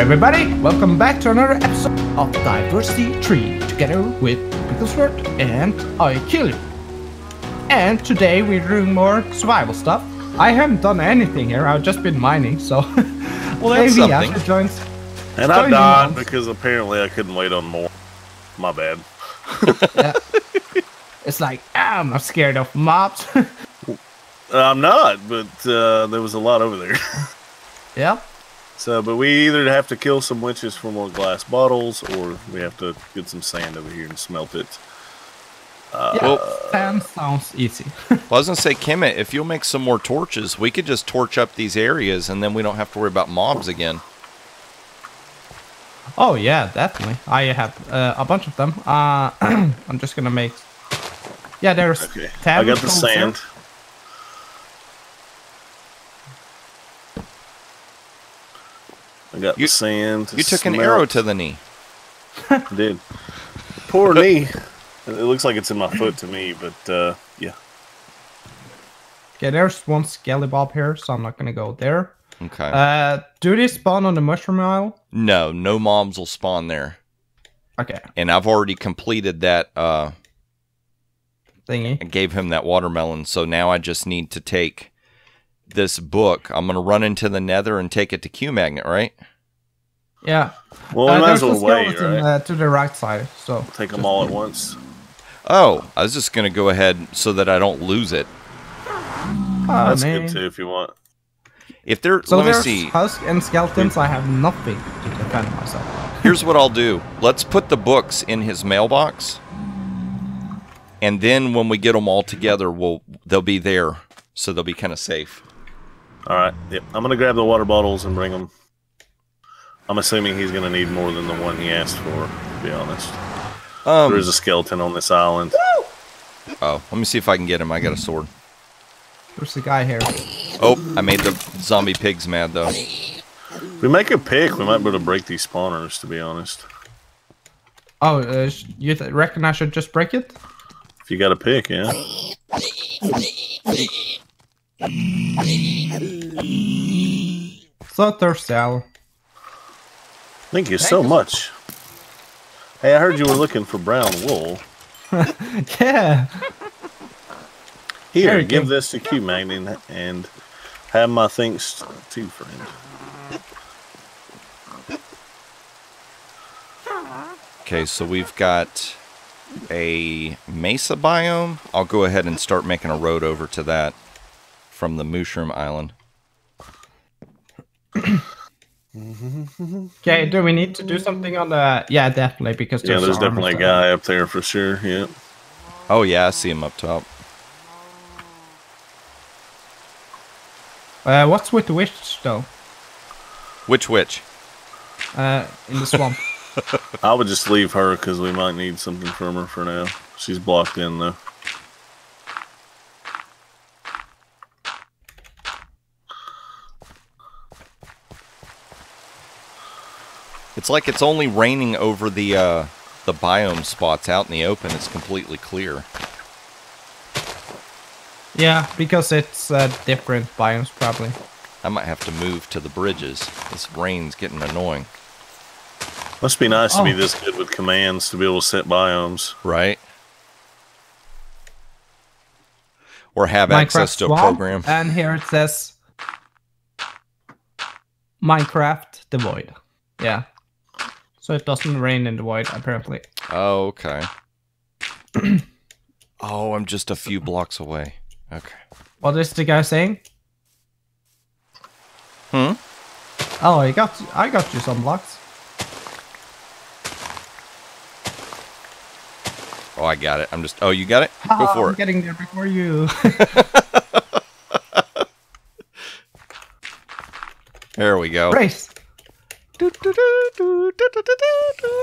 everybody, welcome back to another episode of Diversity 3 together with Pigglesworth and Ike. And today we're doing more survival stuff. I haven't done anything here, I've just been mining, so well, that's maybe I should join. And I died because apparently I couldn't wait on more. My bad. Yeah. It's like, ah, I'm not scared of mobs. I'm not, but there was a lot over there. Yeah. So, but we either have to kill some witches for more glass bottles, or we have to get some sand over here and smelt it. Yeah, well, sand sounds easy. Well, I was going to say, Kemit, if you'll make some more torches, we could just torch up these areas, and then we don't have to worry about mobs again. Oh, yeah, definitely. I have a bunch of them. I'm just going to make... Yeah, there's... Okay, I got the sand. There. I got the sand. You took an arrow to the knee. I did. Poor knee. It looks like it's in my foot to me, but yeah. Okay, there's one skellybob here, so I'm not going to go there. Okay. Do they spawn on the mushroom isle? No, no mobs will spawn there. Okay. And I've already completed that thingy. I gave him that watermelon, so now I just need to take... this book. I'm gonna run into the nether and take it to qmagnet, right? Yeah. Well, there's a skeleton way, right? To the right side, so take them all at once. Oh, I was just gonna go ahead so that I don't lose it. Oh, that's man. Good too, if you want. If they're so let me see. Husk and skeletons. I have nothing to defend myself. Here's what I'll do. Let's put the books in his mailbox, and then when we get them all together, they'll be there, so they'll be kind of safe. Alright, yep. I'm going to grab the water bottles and bring them. I'm assuming he's going to need more than the one he asked for, to be honest. There is a skeleton on this island. Woo! Oh, let me see if I can get him. I got a sword. Where's the guy here? Oh, I made the zombie pigs mad, though. If we make a pig, we might be able to break these spawners, to be honest. Oh, you reckon I should just break it? If you got a pig, yeah. So thirsty, Al. Thank you so much. Hey, I heard you were looking for brown wool. Yeah. Here, give this to qmagnet and have my thanks too, friend. Okay, so we've got a mesa biome. I'll go ahead and start making a road over to that from the mushroom island. Okay, do we need to do something on the... Yeah, definitely, because there's... Yeah, there's definitely a guy up there for sure, yeah. Oh, yeah, I see him up top. What's with the witch, though? Which witch? In the swamp. I would just leave her, because we might need something from her for now. She's blocked in, though. It's like it's only raining over the biome spots out in the open. It's completely clear. Yeah, because it's different biomes, probably. I might have to move to the bridges. This rain's getting annoying. Must be nice to be this good with commands to be able to set biomes. Right. Or have Minecraft access to a program. And here it says... Minecraft the Void. Yeah. So it doesn't rain in the void, apparently. Oh, okay. Oh, I'm just a few blocks away. Okay. What is the guy saying? Hmm? Oh, I got you some blocks. Oh, I got it. I'm just... Oh, you got it? Go for it. I'm getting there before you. There we go. Race.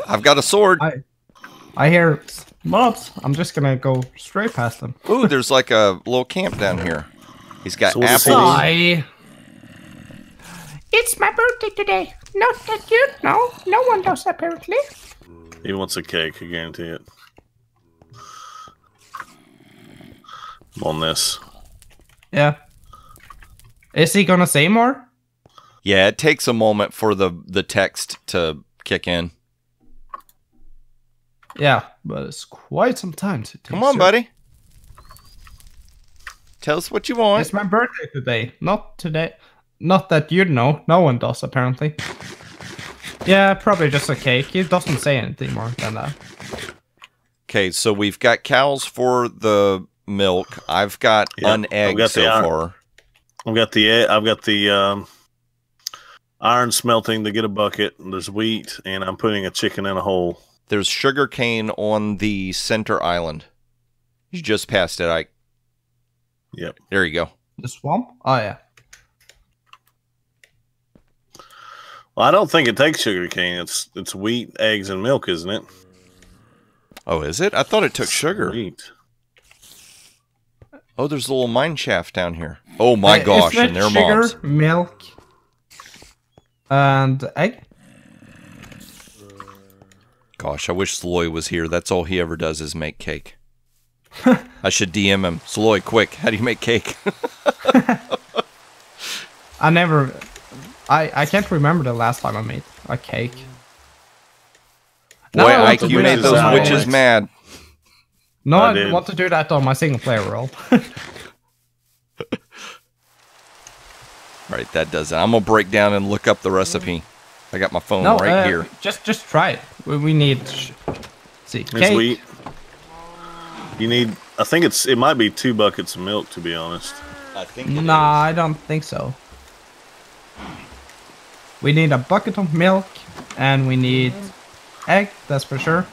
I've got a sword. I hear mobs. I'm just gonna go straight past them. Ooh, there's like a little camp down here. He's got apples. It's my birthday today. Not that you know. No one does, apparently. He wants a cake, I guarantee it. I'm on this. Yeah. Is he gonna say more? Yeah, it takes a moment for the text to kick in. Yeah, but it's quite some time to take. Come on, buddy. Tell us what you want. It's my birthday today. Not today. Not that you'd know. No one does, apparently. Yeah, probably just a cake. It doesn't say anything more than that. Okay, so we've got cows for the milk. I've got an egg so far. I've got the egg. I've got the iron smelting to get a bucket. There's wheat, and I'm putting a chicken in a hole. There's sugar cane on the center island. You just passed it, Ike. Yep. There you go. The swamp? Oh, yeah. Well, I don't think it takes sugar cane. It's wheat, eggs, and milk, isn't it? Oh, is it? I thought it took sugar. Sweet. Oh, there's a little mine shaft down here. Oh, my gosh. And their moms. Sugar, milk, and egg? Gosh, I wish Sloy was here. That's all he ever does is make cake. I should DM him. Sloy, quick. How do you make cake? I never... I can't remember the last time I made a cake. Boy, Ike, you made those witches mad. No, I didn't want to do that on my single-player role. Right, that does it. I'm going to break down and look up the recipe. I got my phone right here. Just try it. We need... see, cake. Wheat. You need... I think it's... it might be 2 buckets of milk, to be honest. I think it is. I don't think so. We need a bucket of milk, and we need egg, that's for sure.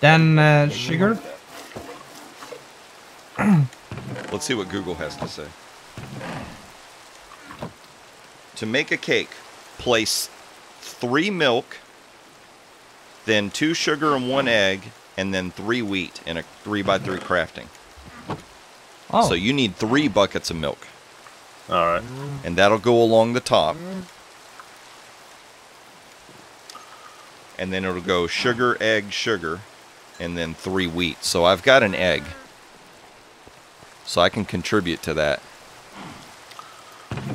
Then sugar. Let's see what Google has to say. To make a cake, place 3 milk, then 2 sugar and 1 egg, and then 3 wheat in a 3x3 crafting. Oh. So you need 3 buckets of milk. All right. And that'll go along the top. And then it'll go sugar, egg, sugar, and then 3 wheat. So I've got an egg. So I can contribute to that.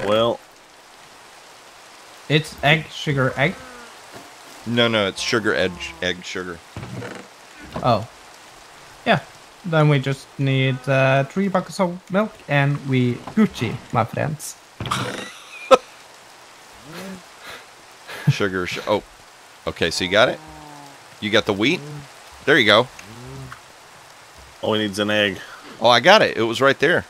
Well. It's egg, sugar, egg? No, it's sugar, egg, sugar. Oh. Yeah. Then we just need 3 buckets of milk and we Gucci, my friends. Sugar, oh. Okay, so you got it? You got the wheat? There you go. All we need is an egg. Oh, I got it. It was right there.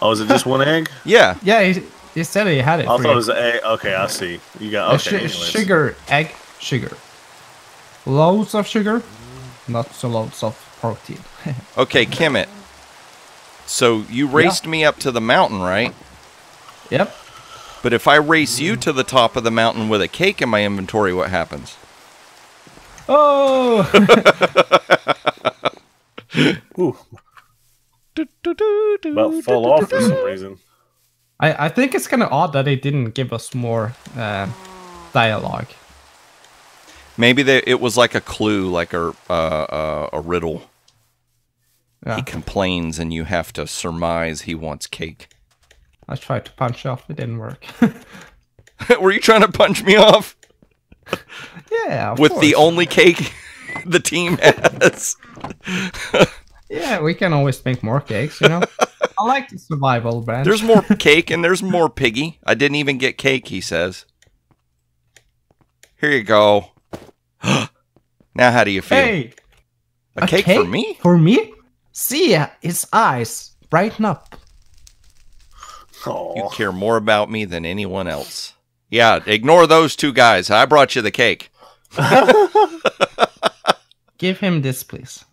Oh, is it just 1 egg? Yeah. Yeah, he said he had it. I thought it was an egg. Okay, I see. You got sugar, egg, sugar. Loads of sugar, not so loads of protein. Okay, Kemit. So you raced me up to the mountain, right? Yep. But if I race you to the top of the mountain with a cake in my inventory, what happens? Oh! Ooh. About fell off for some reason. I think it's kind of odd that they didn't give us more dialogue. Maybe it was like a clue, like a riddle. Yeah. He complains and you have to surmise he wants cake. I tried to punch off, it didn't work. Were you trying to punch me off? Yeah, of course. With the only cake the team has. Yeah, we can always make more cakes, you know? I like the survival branch. There's more cake and there's more piggy. I didn't even get cake, he says. Here you go. Now how do you feel? Hey, a cake for me? For me? See, his eyes brighten up. You care more about me than anyone else. Yeah, ignore those two guys. I brought you the cake. Give him this, please.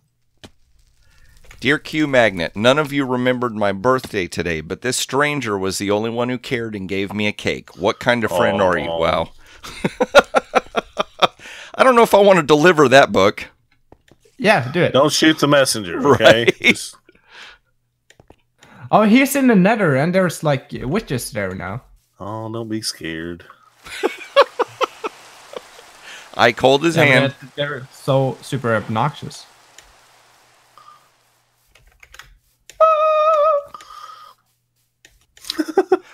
Dear qmagnet, none of you remembered my birthday today, but this stranger was the only one who cared and gave me a cake. What kind of friend are you? Wow. I don't know if I want to deliver that book. Yeah, do it. Don't shoot the messenger, okay? Right? Oh, he's in the nether, and there's, like, witches there now. Oh, don't be scared. I hold his hand. They're so super obnoxious.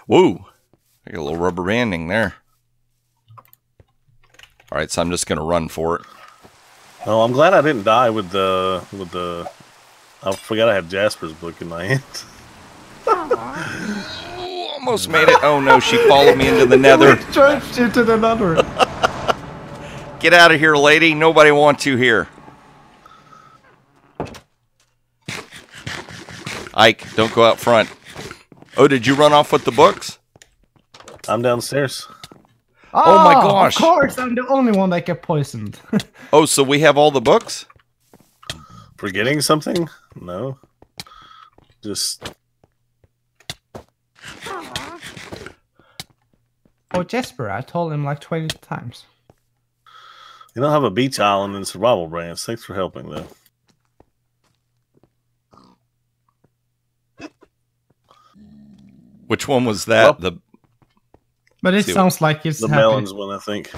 Woo. I got a little rubber banding there. All right, so I'm just gonna run for it. Oh, I'm glad I didn't die with the I forgot I have Jasper's book in my hand. Ooh, almost made it. Oh no, she followed me into the nether. We charged you to the nether. Get out of here, lady. Nobody wants you here. Ike, don't go out front. Oh, did you run off with the books? I'm downstairs. Oh my gosh. Of course, I'm the only one that got poisoned. Oh, so we have all the books? Forgetting something? No. Just... Oh, Jesper, I told him like 20 times. You don't have a beach island in Survival Branch. Thanks for helping, though. Which one was that? Well, the... But it sounds like it's the melons one, I think.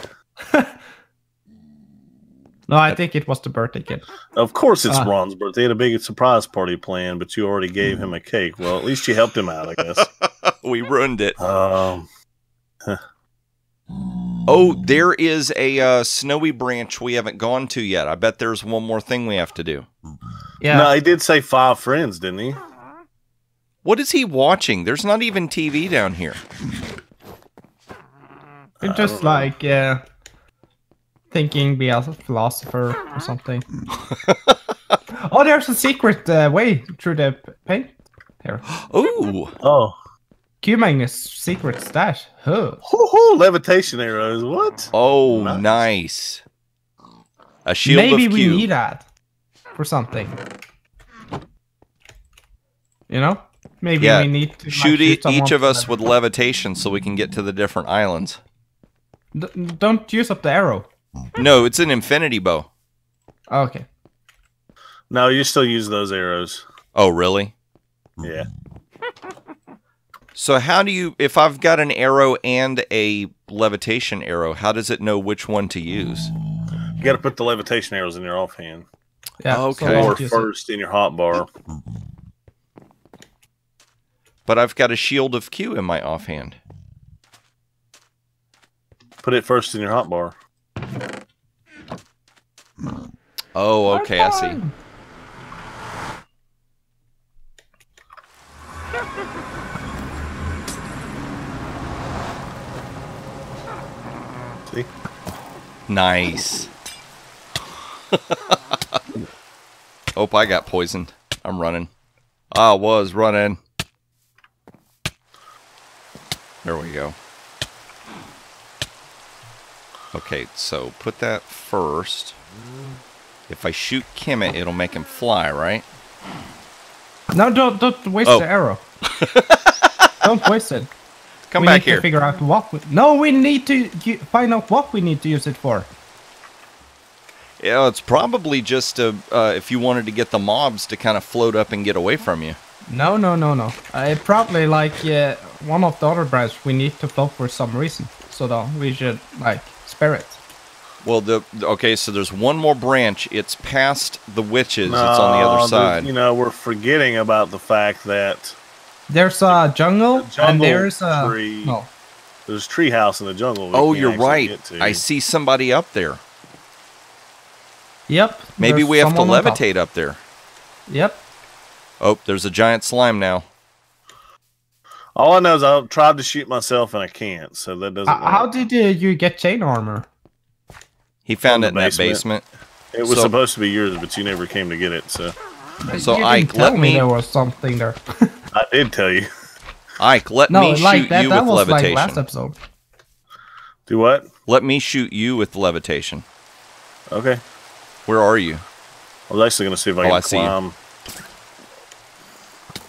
No, I think it was the birthday cake. Of course, it's Ron's birthday. He had a big surprise party planned, but you already gave him a cake. Well, at least you helped him out, I guess. We ruined it. Oh, there is a snowy branch we haven't gone to yet. I bet there's one more thing we have to do. Yeah. No, he did say 5 friends, didn't he? What is he watching? There's not even TV down here. You're just like thinking, be a philosopher or something. Oh, there's a secret way through the paint here. Ooh. Oh. Q-Magnet's secret stash. Huh. Hoo-hoo, levitation arrows. What? Oh, nice. A shield Maybe of Q. Maybe we need that for something. You know? Maybe we need to shoot each of us with levitation so we can get to the different islands. Don't use up the arrow. No, it's an infinity bow. Oh, okay. No, you still use those arrows. Oh, really? Yeah. So how do you... If I've got an arrow and a levitation arrow, how does it know which one to use? You got to put the levitation arrows in your offhand. Yeah. Oh, okay. Or first in your hotbar. But I've got a shield of Q in my offhand. Put it first in your hotbar. Oh, okay, I see. See? Nice. Oh, I got poisoned. I'm running. I was running. There we go. Okay, so put that first. If I shoot Kemit, it'll make him fly, right? No, don't waste the arrow. Don't waste it. Come back here. We need to figure out what we... No, we need to find out what we need to use it for. Yeah, it's probably just if you wanted to get the mobs to kind of float up and get away from you. No. It probably, like, one of the other branches we need to float for some reason. So we should, like... Spirit. Well, okay, so there's one more branch. It's past the witches. No, it's on the other side. You know, we're forgetting about the fact that there's a jungle, and there's a tree. No. There's a tree house in the jungle. Oh, you're right. I see somebody up there. Yep. Maybe we have to levitate up there. Yep. Oh, there's a giant slime now. All I know is I tried to shoot myself and I can't, so that doesn't work. How did you get chain armor? He found it in that basement. It was supposed to be yours, but you never came to get it. So Ike, let me... There was something there. I did tell you. Ike, let me shoot you with levitation. Like last episode. Do what? Let me shoot you with levitation. Okay. Where are you? I was actually going to see if I can climb.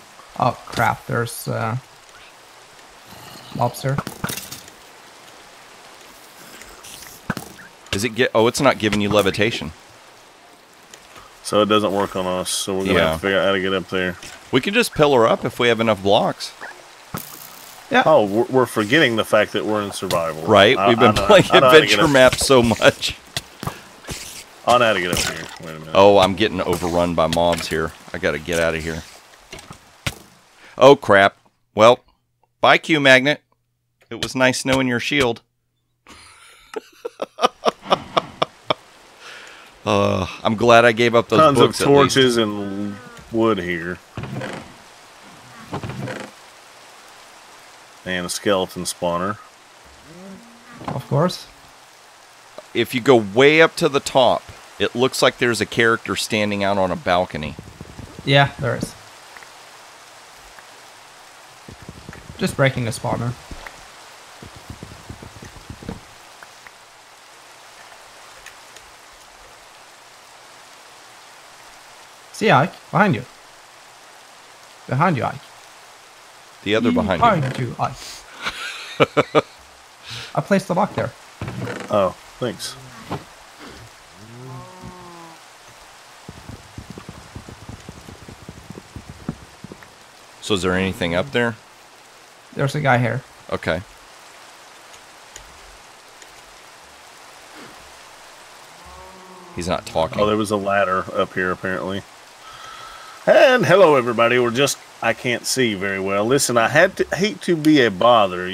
You. Oh, crap. There's... Lobster. Is it Oh, it's not giving you levitation. So it doesn't work on us. So we're gonna have to figure out how to get up there. We can just pillar up if we have enough blocks. Yeah. Oh, we're forgetting the fact that we're in survival. Right. We've been playing adventure maps so much. I know how to get up here. Wait a minute. Oh, I'm getting overrun by mobs here. I gotta get out of here. Oh crap. Well. Bye, Q-Magnet. It was nice knowing your shield. I'm glad I gave up those tons books, of torches and wood here. And a skeleton spawner. Of course. If you go way up to the top, it looks like there's a character standing out on a balcony. Yeah, there is. Just breaking a spawner. See, Ike, behind you. Behind you, Ike. The other behind you. Behind you, Ike. I placed the lock there. Oh, thanks. So is there anything up there? There's a guy here. Okay. He's not talking. Oh, there was a ladder up here, apparently. And hello, everybody. We're just... I can't see very well. Listen, I hate to be a bother.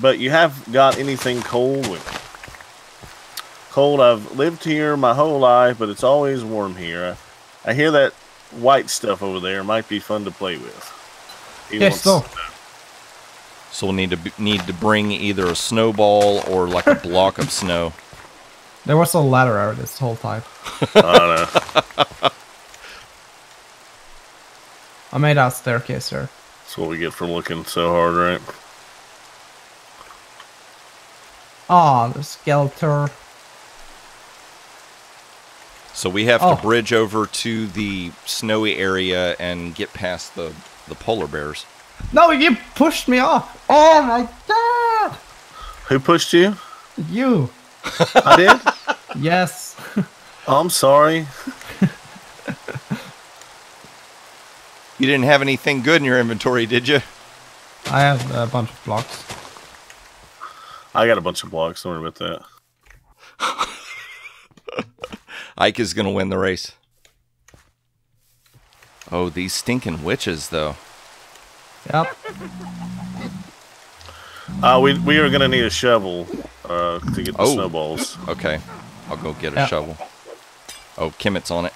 But you have got anything cold with me? Cold, I've lived here my whole life, but it's always warm here. I hear that white stuff over there might be fun to play with. Yes, so. So we'll need to bring either a snowball or like a block of snow. There was a ladder out this whole time. I know. I made out staircase, sir. That's what we get for looking so hard, right? Ah, oh, the skelter. So we have to bridge over to the snowy area and get past the polar bears. No, you pushed me off. Oh, my God. Who pushed you? You. I did? Yes. I'm sorry. You didn't have anything good in your inventory, did you? I have a bunch of blocks. I got a bunch of blocks. Don't worry about that. Ike is going to win the race. Oh, these stinking witches, though. Yep. We are going to need a shovel to get the snowballs. Okay. I'll go get a shovel. Oh, Kemit's on it.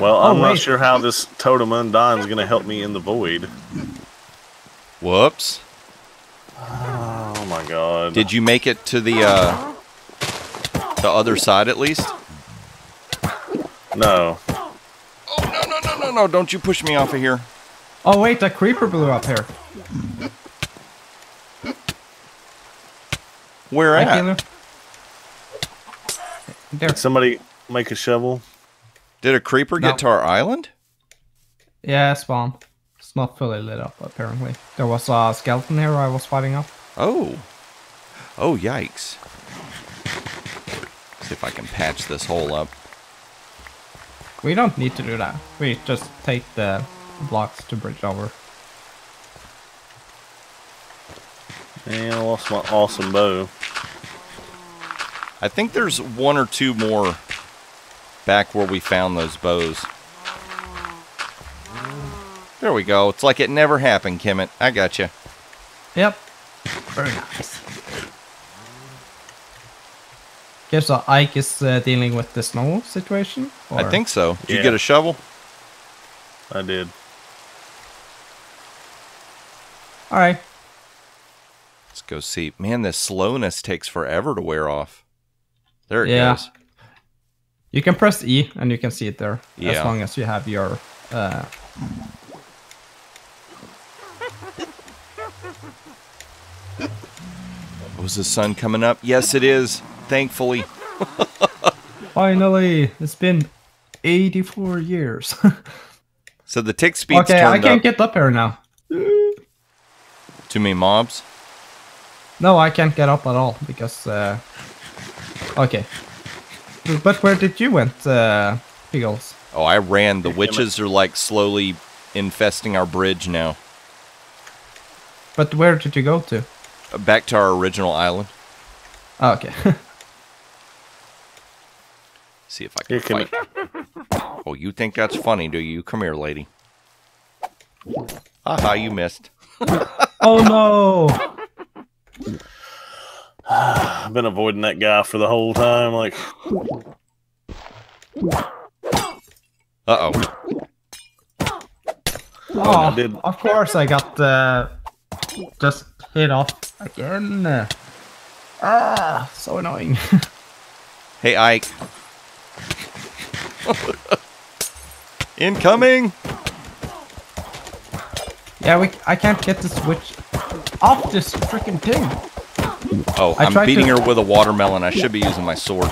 Well, I'm not sure how this totem undyne is going to help me in the void. Whoops. Oh, my God. Did you make it to the other side, at least? No. Oh, no. Don't you push me off of here. Oh, wait. That creeper blew up here. Where at? Did somebody make a shovel? Did a creeper get to our island? Yeah, spawn. It's not fully lit up, apparently. There was a skeleton here I was fighting up. Oh. Oh, yikes. See if I can patch this hole up. We don't need to do that. We just take the blocks to bridge over. And I lost my awesome bow. I think there's one or two more back where we found those bows. There we go. It's like it never happened, Kemet. I got you. Yep. Very nice. Okay, so Ike is dealing with the snow situation? Or? I think so. Did you get a shovel? I did. All right. Let's go see. Man, this slowness takes forever to wear off. There it goes. You can press E, and you can see it there, as long as you have your... Was the sun coming up? Yes, it is, thankfully. Finally! It's been 84 years. So the tick speed's turned up. Okay, I can't get up here now. Too many mobs? No, I can't get up at all, because... Okay. But where did you went, Piggles? Oh, I ran. The witches are like slowly infesting our bridge now. But where did you go to? Back to our original island. Oh, okay. See if I can fight. Oh, you think that's funny, do you? Come here, lady. Haha, you missed. Oh no! I've been avoiding that guy for the whole time, like... Uh-oh. Oh, did. Of course I got just hit off again. Ah, so annoying. Hey, Ike. Incoming! Yeah, I can't get the switch off this freaking thing. Oh, I'm beating her with a watermelon. I should be using my sword.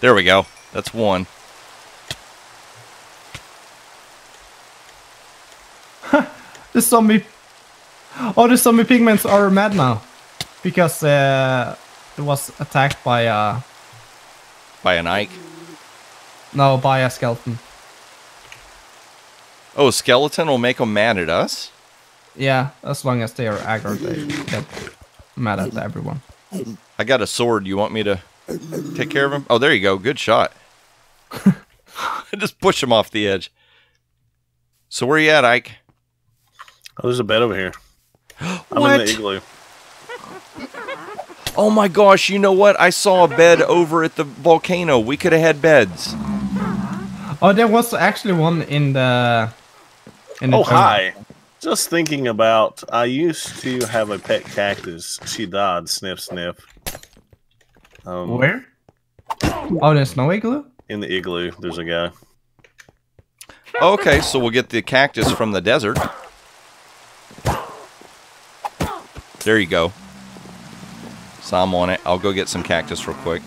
There we go. That's one. The zombie... Oh, the zombie pigments are mad now. Because it was attacked by a... By an Ike? No, by a skeleton. Oh, a skeleton will make them mad at us? Yeah, as long as they are aggro, they get mad at everyone. I got a sword. You want me to take care of him? Oh, there you go. Good shot. Just push him off the edge. So where you at, Ike? Oh, there's a bed over here. I'm in the igloo. Oh my gosh, you know what? I saw a bed over at the volcano. We could have had beds. Oh, there was actually one in the... oh, hi. Just thinking about... I used to have a pet cactus. She died. Sniff, sniff. Where? Oh, there's no igloo? In the igloo. There's a guy. Okay, so we'll get the cactus from the desert. There you go. So I'm on it. I'll go get some cactus real quick.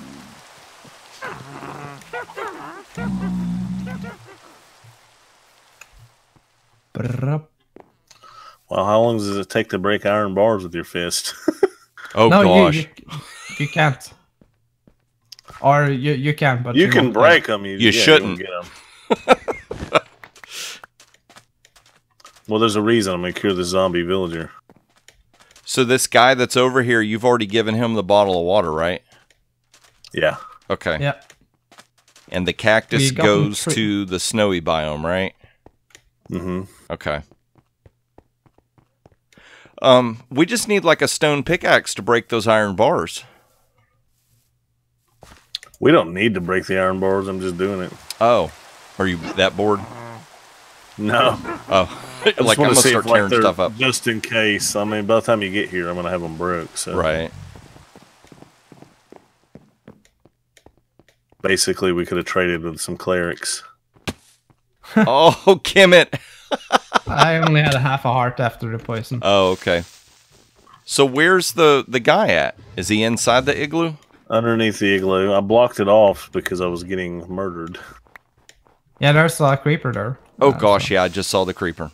Well, how long does it take to break iron bars with your fist? Oh, no, gosh. You can't. Or you can, but... You can break them. You shouldn't. You get them. Well, there's a reason I'm going to cure the zombie villager. So this guy that's over here, you've already given him the bottle of water, right? Yeah. Okay. Yeah. And the cactus goes to the snowy biome, right? Mm-hmm. Okay. We just need like a stone pickaxe to break those iron bars. We don't need to break the iron bars. I'm just doing it. Oh. Are you that bored? No. Oh. Like, I'm going to start tearing stuff up. Just in case. I mean, by the time you get here, I'm going to have them broke. So. Right. Basically, we could have traded with some clerics. Oh, Kemit! I only had a half a heart after the poison. Oh, okay. So where's the guy at? Is he inside the igloo? Underneath the igloo. I blocked it off because I was getting murdered. Yeah, there's a creeper there. Oh, gosh, yeah, I just saw the creeper.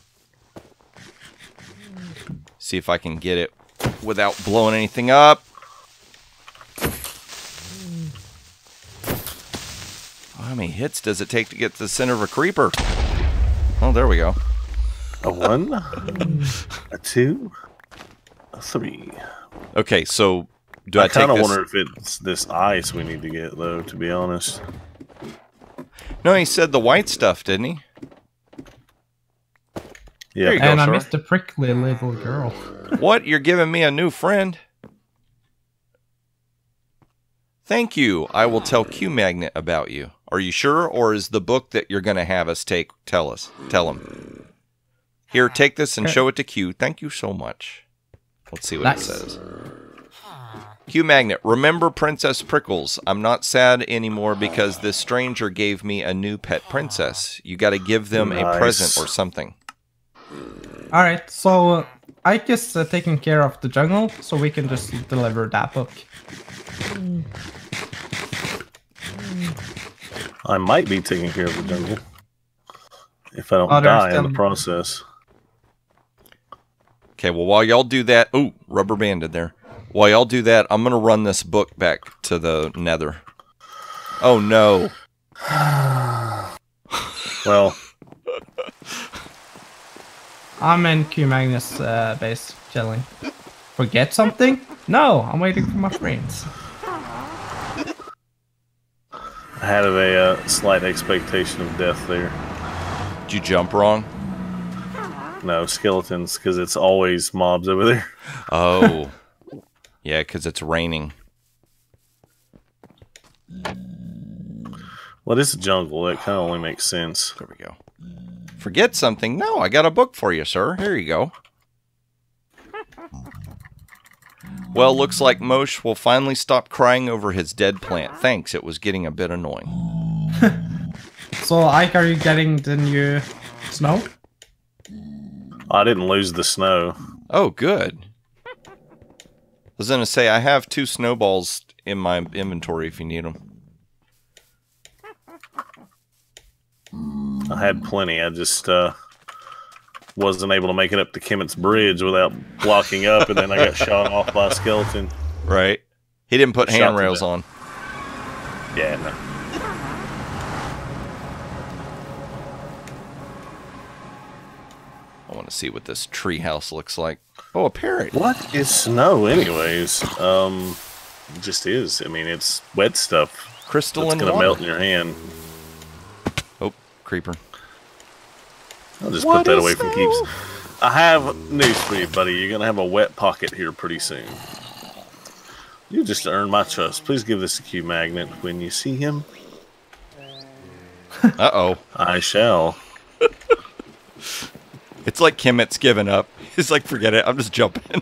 See if I can get it without blowing anything up. How many hits does it take to get to the center of a creeper? Oh, there we go. A one, a two, a three. Okay, so do I take this? I kind of wonder if it's this ice we need to get, though, to be honest. No, he said the white stuff, didn't he? Yeah, and I missed the prickly little girl. What? You're giving me a new friend? Thank you. I will tell qmagnet about you. Are you sure, or is the book that you're going to have us take? Tell us. Tell him. Here, take this and show it to Q. Thank you so much. Let's see what it says. qmagnet, remember Princess Prickles. I'm not sad anymore because this stranger gave me a new pet princess. You got to give them a present or something. Alright, so Ike is taking care of the jungle, so we can just deliver that book. I might be taking care of the jungle. If I don't die in the process. Okay, well while y'all do that... Ooh, rubber banded there. While y'all do that, I'm going to run this book back to the nether. Oh no. Well... I'm in qmagnet's base, chilling. Forget something? No, I'm waiting for my friends. I had a slight expectation of death there. Did you jump wrong? No, skeletons, because it's always mobs over there. Oh. Yeah, because it's raining. Well, it is a jungle. That kind of only makes sense. There we go. Forget something? No, I got a book for you, sir. Here you go. Well, looks like Moshe will finally stop crying over his dead plant. Thanks, it was getting a bit annoying. So, Ike, are you getting the new snow? I didn't lose the snow. Oh, good. I was going to say, I have 2 snowballs in my inventory if you need them. I had plenty. I just wasn't able to make it up to Kemit's bridge without blocking up, and then I got shot off by a skeleton. Right. He didn't put handrails on. Yeah, no. I want to see what this treehouse looks like. Oh, a parrot. What is snow, anyways? It just is. I mean, it's wet stuff. Crystalline water. It's gonna melt in your hand. Oh, creeper. I'll just put that away from Keeps. I have news for you, buddy. You're gonna have a wet pocket here pretty soon. You just earned my trust. Please give this to qmagnet when you see him. Uh oh. I shall. It's like Kemit's given up. He's like, forget it. I'm just jumping.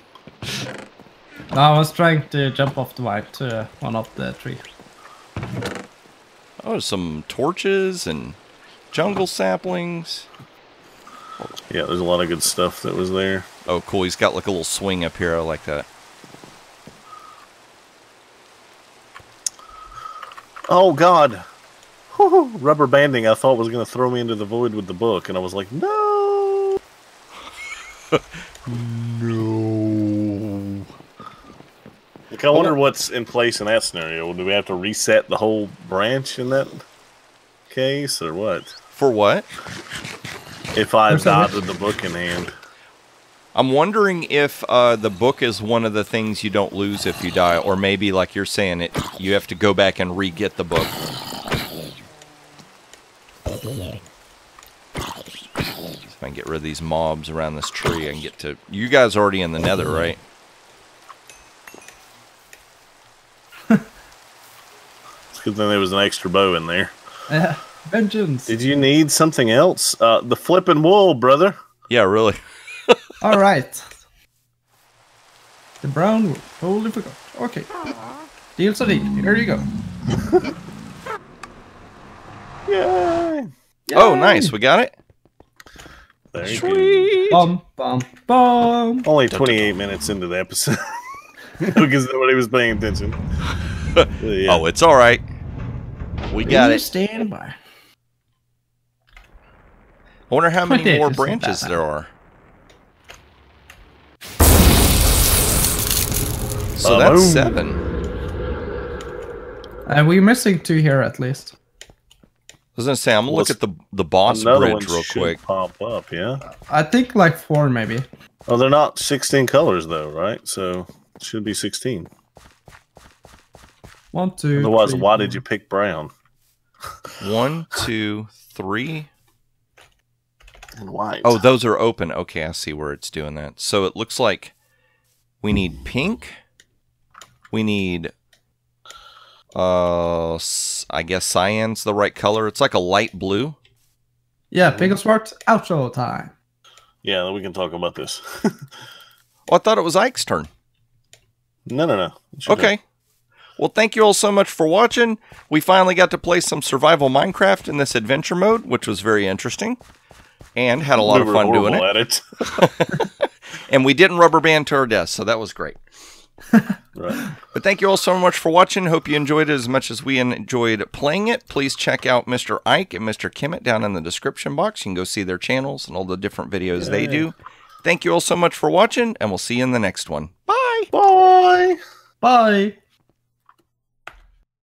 No, I was trying to jump off the white to one up the tree. Oh, some torches and jungle saplings. Yeah, there's a lot of good stuff that was there. Oh, cool. He's got like a little swing up here. I like that. Oh, God. Woo-hoo. Rubber banding I thought was going to throw me into the void with the book. And I was like, no. No. Like, I wonder what's in place in that scenario. Do we have to reset the whole branch in that case or what? For what? If I died with the book in hand. I'm wondering if the book is one of the things you don't lose if you die, or maybe, like you're saying, it you have to go back and re-get the book. If I can get rid of these mobs around this tree, I can get to... You guys already in the nether, right? It's good thing there was an extra bow in there. Yeah. Vengeance. Did you need something else? The flippin' wool, brother. Yeah, really. All right. The brown wool. Totally forgot. Okay. Deal's a deal. Here you go. Yay! Yay! Oh, nice. We got it. Very sweet. Good. Bum, bum, bum. Only 28 minutes into the episode because nobody was paying attention. Yeah. Oh, it's all right. We got it. Stand by. I wonder how many more branches there are. So that's 7. And we're missing 2 here at least. I was gonna say I'm gonna look at the boss bridge real quick. Pop up, yeah. I think like 4 maybe. Oh, they're not 16 colors though, right? So it should be 16. 1, 2. Otherwise, why did you pick brown? 1, 2, 3. And white. Oh, those are open. Okay, I see where it's doing that. So it looks like we need pink. We need, I guess cyan's the right color. It's like a light blue. Yeah, Pigglesworth outro time. Yeah, we can talk about this. Oh, I thought it was Ike's turn. No, no, no. Okay. Turn. Well, thank you all so much for watching. We finally got to play some survival Minecraft in this adventure mode, which was very interesting. And had a lot of fun doing it. And we didn't rubber band to our death, so that was great. Right. But thank you all so much for watching. Hope you enjoyed it as much as we enjoyed playing it. Please check out Mr. Ike and Mr. Kemit down in the description box. You can go see their channels and all the different videos they do. Thank you all so much for watching, and we'll see you in the next one. Bye. Bye. Bye.